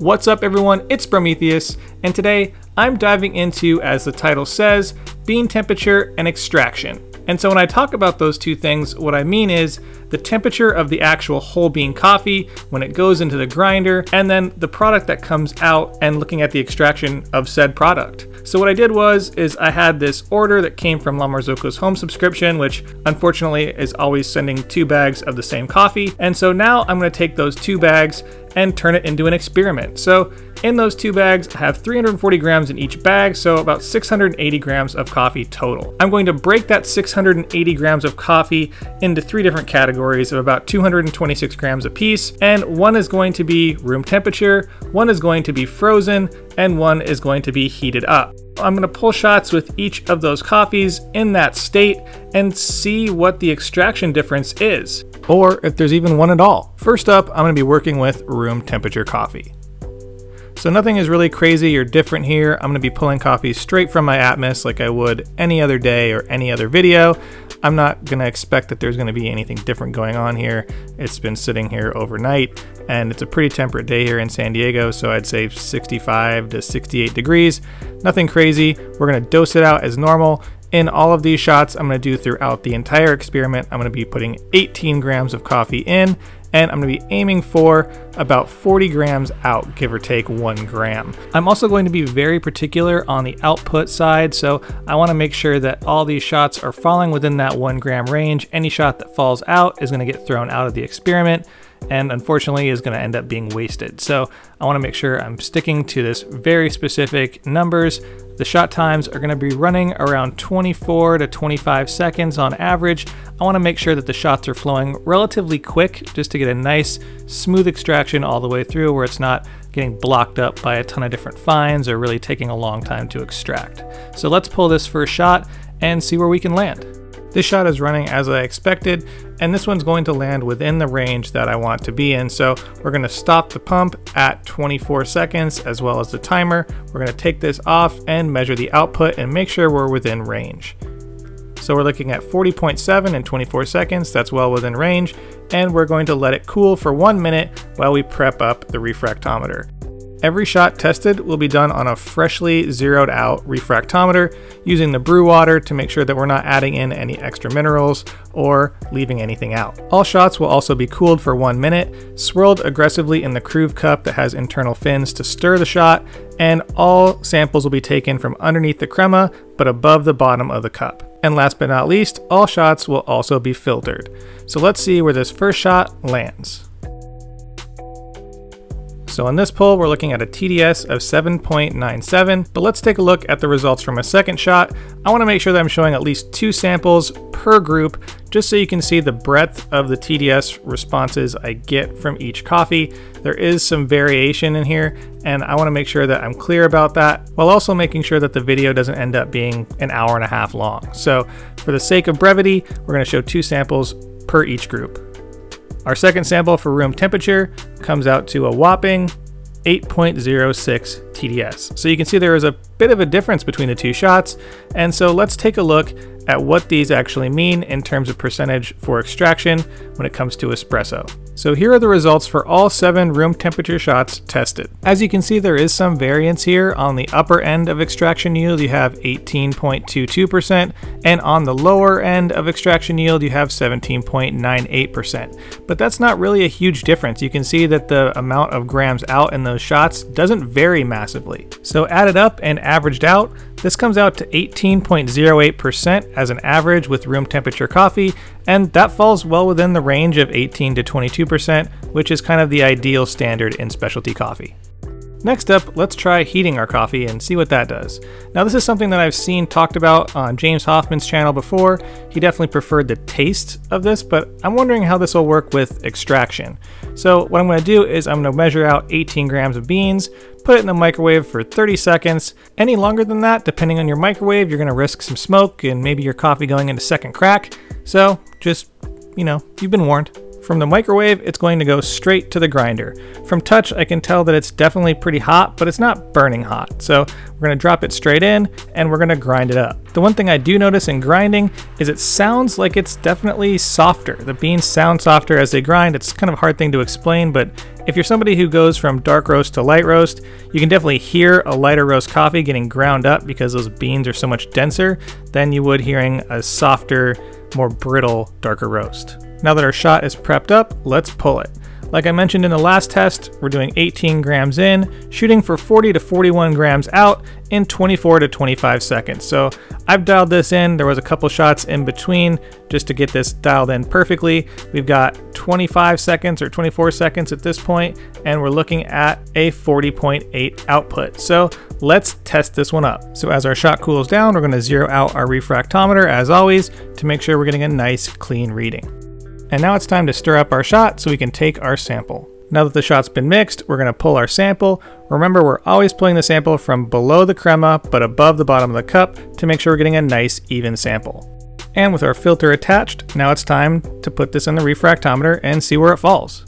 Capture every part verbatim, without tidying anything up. What's up everyone, it's Prometheus, and today I'm diving into, as the title says, bean temperature and extraction. And so when I talk about those two things, what I mean is the temperature of the actual whole bean coffee when it goes into the grinder, and then the product that comes out and looking at the extraction of said product. So what I did was, is I had this order that came from La Marzocco's home subscription, which unfortunately is always sending two bags of the same coffee. And so now I'm gonna take those two bags and turn it into an experiment. So in those two bags, I have three hundred forty grams in each bag, so about six hundred eighty grams of coffee total. I'm going to break that six hundred eighty grams of coffee into three different categories of about two hundred twenty-six grams apiece, and one is going to be room temperature, one is going to be frozen, and one is going to be heated up. I'm gonna pull shots with each of those coffees in that state and see what the extraction difference is, or if there's even one at all. First up, I'm gonna be working with room temperature coffee. So nothing is really crazy or different here. I'm gonna be pulling coffee straight from my Atmos like I would any other day or any other video. I'm not gonna expect that there's gonna be anything different going on here. It's been sitting here overnight and it's a pretty temperate day here in San Diego, so I'd say sixty-five to sixty-eight degrees. Nothing crazy. We're gonna dose it out as normal. In all of these shots I'm gonna do throughout the entire experiment, I'm gonna be putting eighteen grams of coffee in, and I'm gonna be aiming for about forty grams out, give or take one gram. I'm also going to be very particular on the output side, so I wanna make sure that all these shots are falling within that one gram range. Any shot that falls out is gonna get thrown out of the experiment, and unfortunately is gonna end up being wasted. So I wanna make sure I'm sticking to this very specific numbers. The shot times are gonna be running around twenty-four to twenty-five seconds on average. I wanna make sure that the shots are flowing relatively quick just to get a nice smooth extraction all the way through where it's not getting blocked up by a ton of different fines or really taking a long time to extract. So let's pull this first shot and see where we can land. This shot is running as I expected, and this one's going to land within the range that I want to be in. So we're gonna stop the pump at twenty-four seconds as well as the timer. We're gonna take this off and measure the output and make sure we're within range. So we're looking at forty point seven in twenty-four seconds, that's well within range, and we're going to let it cool for one minute while we prep up the refractometer. Every shot tested will be done on a freshly zeroed out refractometer using the brew water to make sure that we're not adding in any extra minerals or leaving anything out. All shots will also be cooled for one minute, swirled aggressively in the Kruve cup that has internal fins to stir the shot, and all samples will be taken from underneath the crema but above the bottom of the cup. And last but not least, all shots will also be filtered. So let's see where this first shot lands. So on this pull, we're looking at a T D S of seven point nine seven, but let's take a look at the results from a second shot. I wanna make sure that I'm showing at least two samples per group, just so you can see the breadth of the T D S responses I get from each coffee. There is some variation in here, and I wanna make sure that I'm clear about that, while also making sure that the video doesn't end up being an hour and a half long. So for the sake of brevity, we're gonna show two samples per each group. Our second sample for room temperature comes out to a whopping eight point zero six T D S. So you can see there is a bit of a difference between the two shots. And so let's take a look at what these actually mean in terms of percentage for extraction when it comes to espresso. So here are the results for all seven room temperature shots tested. As you can see, there is some variance here. On the upper end of extraction yield, you have eighteen point two two percent, and on the lower end of extraction yield, you have seventeen point nine eight percent. But that's not really a huge difference. You can see that the amount of grams out in those shots doesn't vary massively. So added up and averaged out, this comes out to eighteen point zero eight percent as an average with room temperature coffee, and that falls well within the range of eighteen to twenty-two percent, which is kind of the ideal standard in specialty coffee. Next up, let's try heating our coffee and see what that does. Now this is something that I've seen talked about on James Hoffmann's channel before. He definitely preferred the taste of this, but I'm wondering how this will work with extraction. So what I'm gonna do is I'm gonna measure out eighteen grams of beans, put it in the microwave for thirty seconds. Any longer than that, depending on your microwave, you're gonna risk some smoke and maybe your coffee going into second crack. So just, you know, you've been warned. From the microwave, it's going to go straight to the grinder. From touch, I can tell that it's definitely pretty hot, but it's not burning hot. So We're going to drop it straight in and we're going to grind it up. The one thing I do notice in grinding is it sounds like it's definitely softer. The beans sound softer as they grind. It's kind of a hard thing to explain, but if you're somebody who goes from dark roast to light roast, you can definitely hear a lighter roast coffee getting ground up because those beans are so much denser than you would hearing a softer, more brittle, darker roast. Now that our shot is prepped up, let's pull it. Like I mentioned in the last test, we're doing eighteen grams in, shooting for forty to forty-one grams out in twenty-four to twenty-five seconds. So I've dialed this in. There was a couple shots in between just to get this dialed in perfectly. We've got twenty-five seconds or twenty-four seconds at this point, and we're looking at a forty point eight output. So let's test this one up. So as our shot cools down, we're gonna zero out our refractometer as always to make sure we're getting a nice clean reading. And now it's time to stir up our shot so we can take our sample. Now that the shot's been mixed, we're gonna pull our sample. Remember, we're always pulling the sample from below the crema, but above the bottom of the cup to make sure we're getting a nice even sample. And with our filter attached, now it's time to put this in the refractometer and see where it falls.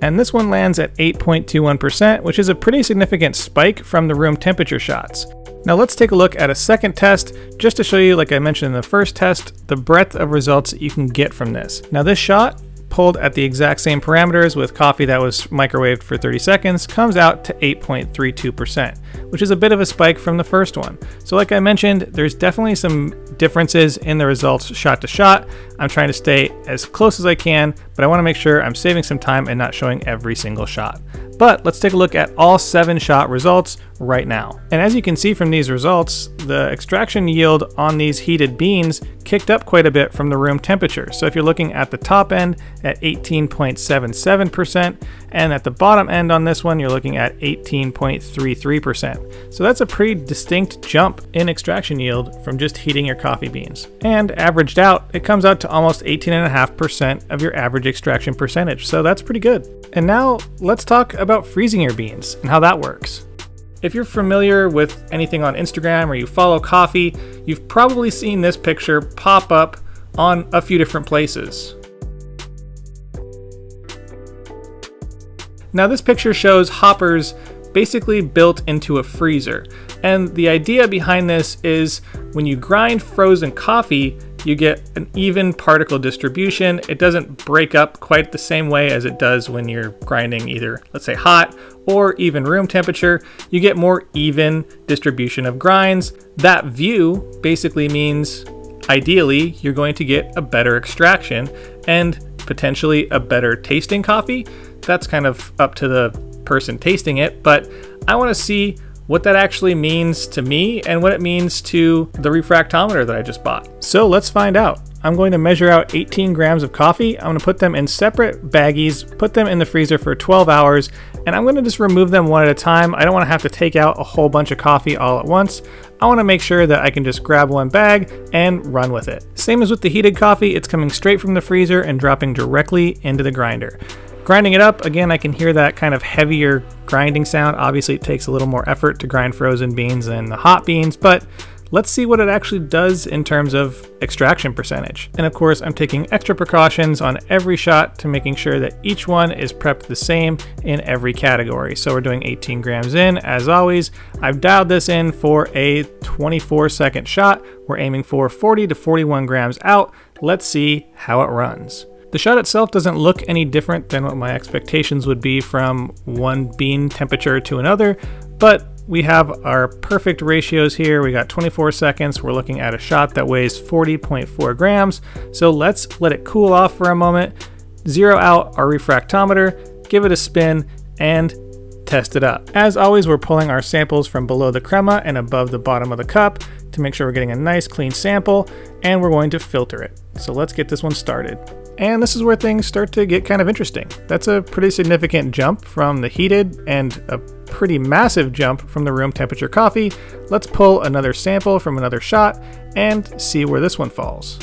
And this one lands at eight point two one percent, which is a pretty significant spike from the room temperature shots. Now let's take a look at a second test just to show you, like I mentioned in the first test, the breadth of results that you can get from this. Now this shot, pulled at the exact same parameters with coffee that was microwaved for thirty seconds, comes out to eight point three two percent, which is a bit of a spike from the first one. So like I mentioned, there's definitely some differences in the results shot to shot. I'm trying to stay as close as I can, but I want to make sure I'm saving some time and not showing every single shot. But let's take a look at all seven shot results right now. And as you can see from these results, the extraction yield on these heated beans kicked up quite a bit from the room temperature. So if you're looking at the top end at eighteen point seven seven percent, and at the bottom end on this one, you're looking at eighteen point three three percent. So that's a pretty distinct jump in extraction yield from just heating your coffee beans. And averaged out, it comes out to almost eighteen point five percent of your average extraction percentage. So that's pretty good. And now let's talk about freezing your beans and how that works. If you're familiar with anything on Instagram or you follow coffee, you've probably seen this picture pop up on a few different places. Now this picture shows hoppers basically built into a freezer. And the idea behind this is when you grind frozen coffee, you get an even particle distribution. It doesn't break up quite the same way as it does when you're grinding either, let's say, hot or even room temperature. You get more even distribution of grinds. That view basically means ideally you're going to get a better extraction and potentially a better tasting coffee. That's kind of up to the person tasting it, but I want to see what that actually means to me and what it means to the refractometer that I just bought. So let's find out. I'm going to measure out eighteen grams of coffee. I'm going to put them in separate baggies, put them in the freezer for twelve hours, and I'm going to just remove them one at a time. I don't want to have to take out a whole bunch of coffee all at once. I want to make sure that I can just grab one bag and run with it. Same as with the heated coffee, it's coming straight from the freezer and dropping directly into the grinder. Grinding it up, again, I can hear that kind of heavier grinding sound. Obviously, it takes a little more effort to grind frozen beans than the hot beans, but let's see what it actually does in terms of extraction percentage. And of course, I'm taking extra precautions on every shot to making sure that each one is prepped the same in every category. So we're doing eighteen grams in, as always. I've dialed this in for a twenty-four second shot. We're aiming for forty to forty-one grams out. Let's see how it runs. The shot itself doesn't look any different than what my expectations would be from one bean temperature to another, but we have our perfect ratios here. We got twenty-four seconds. We're looking at a shot that weighs forty point four grams. So let's let it cool off for a moment, zero out our refractometer, give it a spin, and test it up. As always, we're pulling our samples from below the crema and above the bottom of the cup to make sure we're getting a nice clean sample, and we're going to filter it. So let's get this one started. And this is where things start to get kind of interesting. That's a pretty significant jump from the heated and a pretty massive jump from the room temperature coffee. Let's pull another sample from another shot and see where this one falls.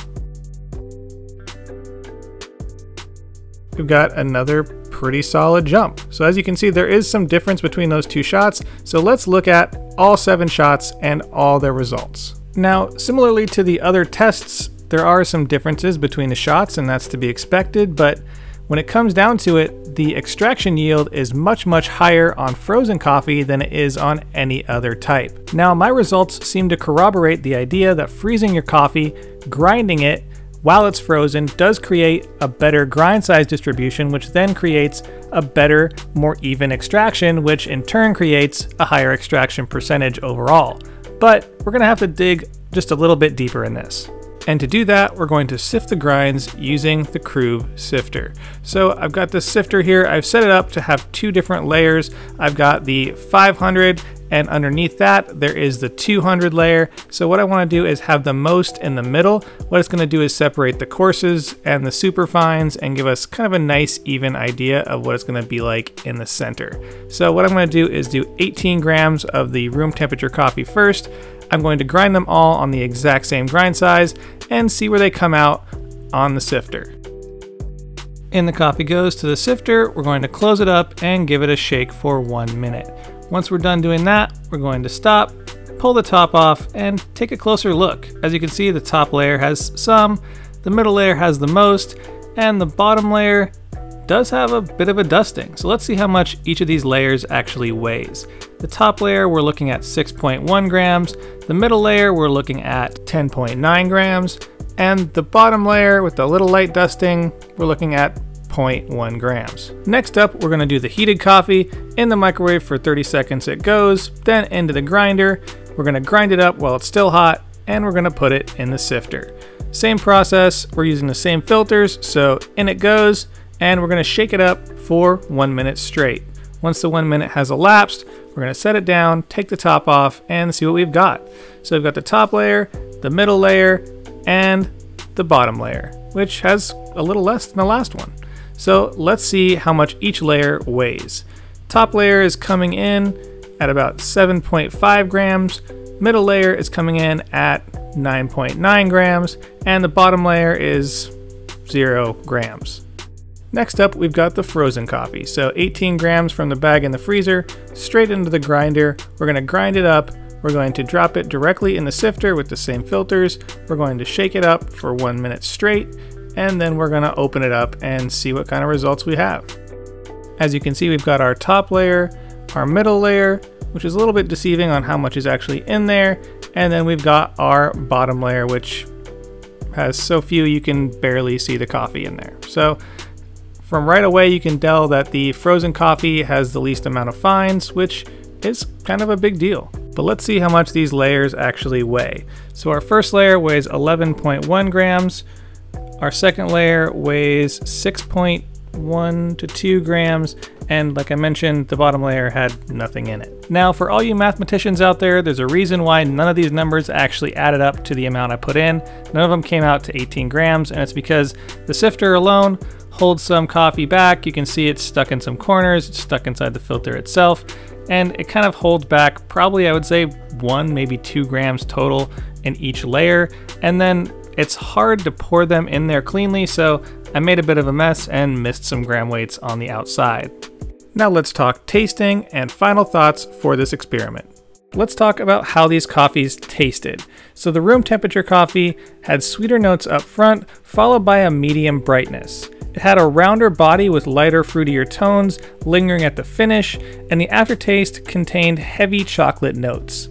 We've got another pretty solid jump. So as you can see, there is some difference between those two shots. So let's look at all seven shots and all their results. Now, similarly to the other tests, there are some differences between the shots, and that's to be expected, but When it comes down to it, the extraction yield is much, much higher on frozen coffee than it is on any other type. Now, my results seem to corroborate the idea that freezing your coffee, grinding it while it's frozen, does create a better grind size distribution, which then creates a better, more even extraction, which in turn creates a higher extraction percentage overall. But we're gonna have to dig just a little bit deeper in this. And to do that, we're going to sift the grinds using the Kruve sifter. So I've got this sifter here. I've set it up to have two different layers. I've got the five hundred, and underneath that, there is the two hundred layer. So what I wanna do is have the most in the middle. What it's gonna do is separate the coarses and the superfines and give us kind of a nice even idea of what it's gonna be like in the center. So what I'm gonna do is do eighteen grams of the room temperature coffee first. I'm going to grind them all on the exact same grind size and see where they come out on the sifter. And the coffee goes to the sifter. We're going to close it up and give it a shake for one minute. Once we're done doing that, we're going to stop, pull the top off, and take a closer look. As you can see, the top layer has some, the middle layer has the most, and the bottom layer does have a bit of a dusting. So let's see how much each of these layers actually weighs. The top layer, we're looking at six point one grams. The middle layer, we're looking at ten point nine grams. And the bottom layer with the little light dusting, we're looking at zero point one grams. Next up, we're gonna do the heated coffee. In the microwave for thirty seconds it goes, then into the grinder. We're gonna grind it up while it's still hot, and we're gonna put it in the sifter. Same process, we're using the same filters, so in it goes, and we're gonna shake it up for one minute straight. Once the one minute has elapsed, we're gonna set it down, take the top off, and see what we've got. So we've got the top layer, the middle layer, and the bottom layer, which has a little less than the last one. So let's see how much each layer weighs. Top layer is coming in at about seven point five grams, middle layer is coming in at nine point nine grams, and the bottom layer is zero grams. Next up, we've got the frozen coffee. So eighteen grams from the bag in the freezer, straight into the grinder. We're gonna grind it up. We're going to drop it directly in the sifter with the same filters. We're going to shake it up for one minute straight, and then we're gonna open it up and see what kind of results we have. As you can see, we've got our top layer, our middle layer, which is a little bit deceiving on how much is actually in there. And then we've got our bottom layer, which has so few you can barely see the coffee in there. So from right away, you can tell that the frozen coffee has the least amount of fines, which is kind of a big deal. But let's see how much these layers actually weigh. So our first layer weighs eleven point one grams. Our second layer weighs six point one to two grams. And like I mentioned, the bottom layer had nothing in it. Now, for all you mathematicians out there, there's a reason why none of these numbers actually added up to the amount I put in. None of them came out to eighteen grams, and it's because the sifter alone holds some coffee back. You can see it's stuck in some corners, it's stuck inside the filter itself, and it kind of holds back probably, I would say, one, maybe two grams total in each layer. And then it's hard to pour them in there cleanly, so I made a bit of a mess and missed some gram weights on the outside. Now let's talk tasting and final thoughts for this experiment. Let's talk about how these coffees tasted. So the room temperature coffee had sweeter notes up front, followed by a medium brightness. It had a rounder body with lighter, fruitier tones lingering at the finish, and the aftertaste contained heavy chocolate notes.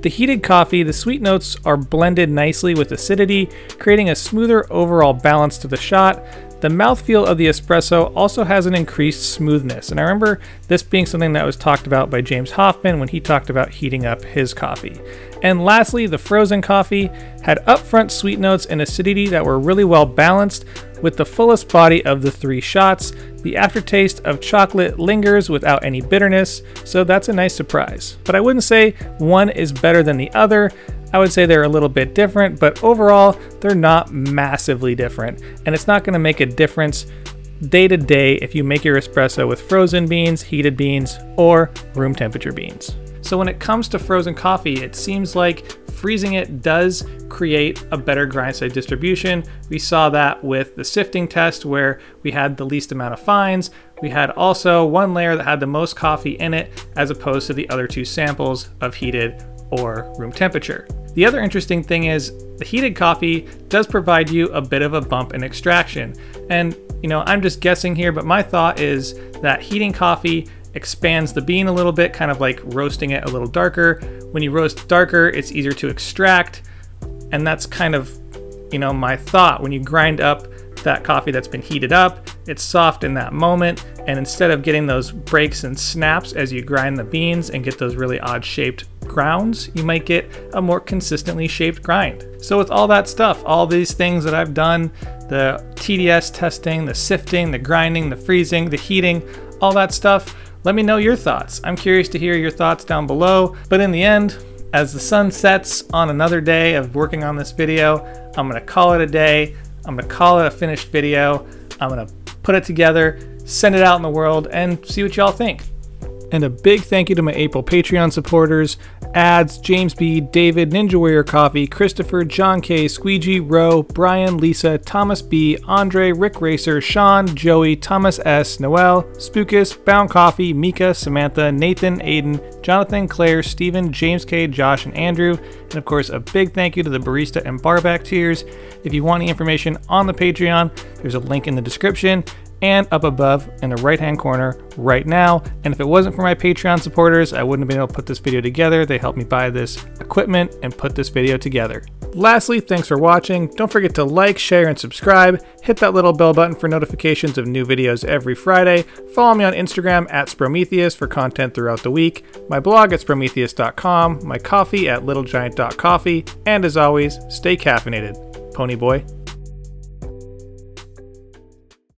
The heated coffee, the sweet notes are blended nicely with acidity, creating a smoother overall balance to the shot. The mouthfeel of the espresso also has an increased smoothness, and I remember this being something that was talked about by James Hoffmann when he talked about heating up his coffee. And lastly, the frozen coffee had upfront sweet notes and acidity that were really well balanced with the fullest body of the three shots. The aftertaste of chocolate lingers without any bitterness, so that's a nice surprise. But I wouldn't say one is better than the other. I would say they're a little bit different, but overall, they're not massively different. And it's not gonna make a difference day to day if you make your espresso with frozen beans, heated beans, or room temperature beans. So when it comes to frozen coffee, it seems like freezing it does create a better grind size distribution. We saw that with the sifting test where we had the least amount of fines. We had also one layer that had the most coffee in it as opposed to the other two samples of heated or room temperature. The other interesting thing is the heated coffee does provide you a bit of a bump in extraction. And you know, I'm just guessing here, but my thought is that heating coffee expands the bean a little bit, kind of like roasting it a little darker. When you roast darker, it's easier to extract. And that's kind of, you know, my thought. When you grind up that coffee that's been heated up, it's soft in that moment. And instead of getting those breaks and snaps as you grind the beans and get those really odd shaped grounds, you might get a more consistently shaped grind. So with all that stuff, all these things that I've done, the T D S testing, the sifting, the grinding, the freezing, the heating, all that stuff, let me know your thoughts. I'm curious to hear your thoughts down below. But in the end, as the sun sets on another day of working on this video, I'm gonna call it a day. I'm gonna call it a finished video. I'm gonna put it together, send it out in the world, and see what y'all think. And a big thank you to my April Patreon supporters, Ads, James B, David, Ninja Warrior Coffee, Christopher, John K, Squeegee, Roe, Brian, Lisa, Thomas B, Andre, Rick Racer, Sean, Joey, Thomas S, Noel, Spookus, Bound Coffee, Mika, Samantha, Nathan, Aiden, Jonathan, Claire, Steven, James K, Josh, and Andrew. And of course, a big thank you to the Barista and Barback tiers. If you want any information on the Patreon, there's a link in the description and up above in the right-hand corner right now. And if it wasn't for my Patreon supporters, I wouldn't have been able to put this video together. They helped me buy this equipment and put this video together. Lastly, thanks for watching. Don't forget to like, share, and subscribe. Hit that little bell button for notifications of new videos every Friday. Follow me on Instagram at Sprometheus for content throughout the week. My blog at Sprometheus dot com, my coffee at Little Giant dot coffee, and as always, stay caffeinated, Pony Boy.